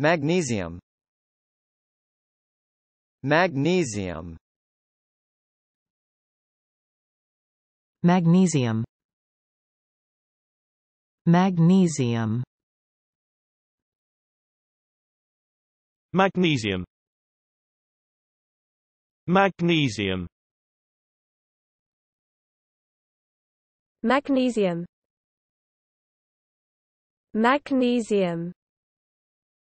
Magnesium. Magnesium. Magnesium. Magnesium. Magnesium. Magnesium. Magnesium. Magnesium.